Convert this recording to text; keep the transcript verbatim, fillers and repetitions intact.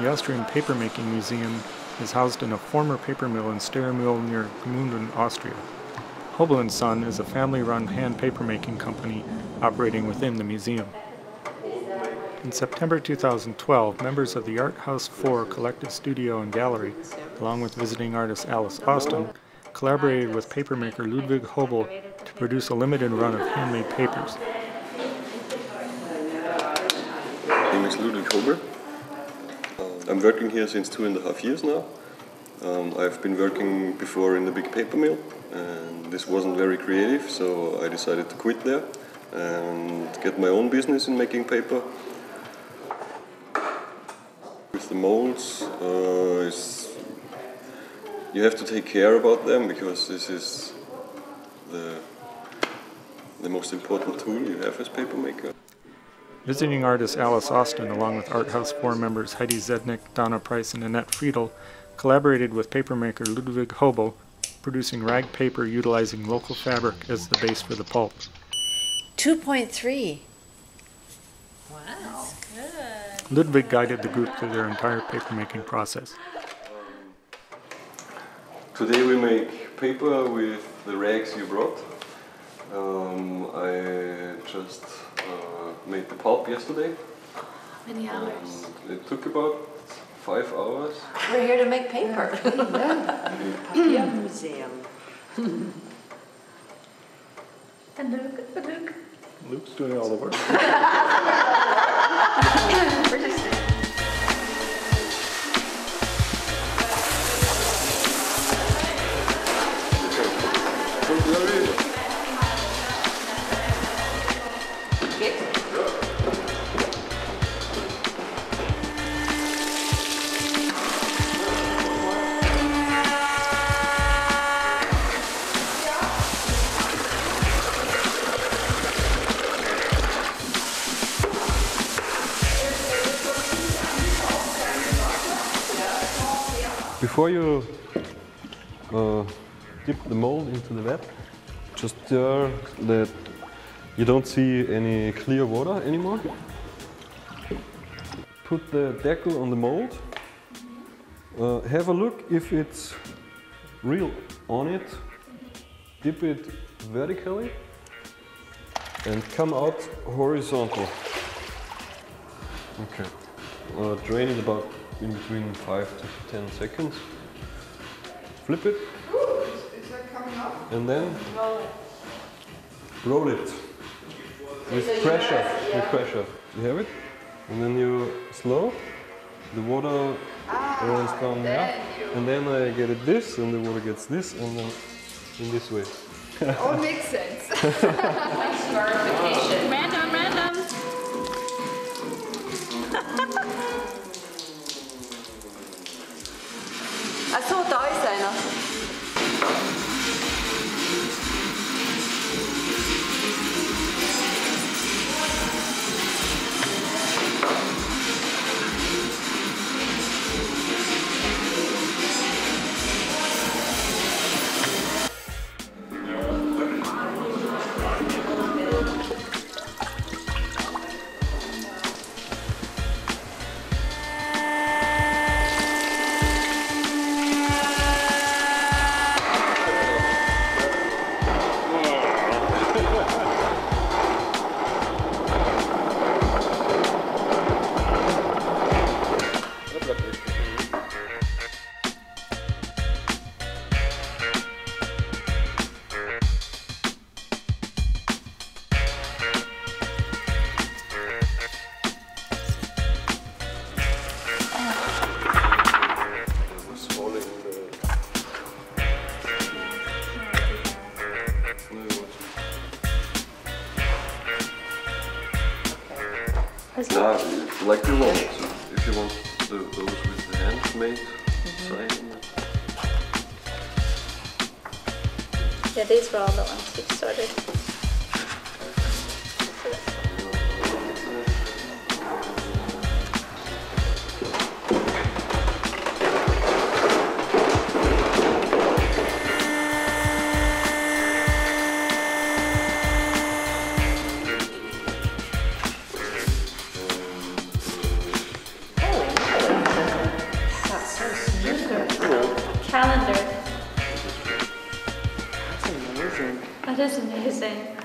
The Austrian Papermaking Museum is housed in a former paper mill in Steyrermuehl near Gmunden, Austria. Hobl and Son is a family-run hand papermaking company operating within the museum. In September two thousand twelve, members of the ArtHaus four collective studio and gallery, along with visiting artist Alice Austin, collaborated with papermaker Ludwig Hobl to produce a limited run of handmade papers. My name is Ludwig Hobl. I'm working here since two and a half years now. Um, I've been working before in the big paper mill, and this wasn't very creative, so I decided to quit there and get my own business in making paper. With the molds, uh, it's, you have to take care about them, because this is the, the most important tool you have as papermaker. Visiting artist Alice Austin, along with ArtHaus four members Heidi Zednik, Donna Price, and Annette Friedel, collaborated with papermaker Ludwig Hobl, producing rag paper utilizing local fabric as the base for the pulp. two point three. Wow. That's good. Ludwig guided the group through their entire papermaking process. Today we make paper with the rags you brought. Um, I just uh, made the pulp yesterday. How many hours? And it took about Five hours. We're here to make paper. Yeah. Yeah. Museum. And Luke, Luke. Luke's doing all the work. Before you uh, dip the mold into the vat, just stir that you don't see any clear water anymore. Put the decal on the mold. Uh, have a look if it's real on it. Dip it vertically and come out horizontal. Okay. Uh, drain it about in between five to ten seconds. Flip it. Ooh, is that coming up? And then roll it. Roll it with so pressure. Have, yeah. With pressure. You have it? And then you slow. The water ah, rolls down there. And then I get it this, and the water gets this, and then in this way. It all makes sense. Like scarification. Random, random. Ach so, da ist einer. Ah, like you want, so if you want the, those with the hands made, mm-hmm. Yeah, these were all the ones we sorted. dream. That is amazing.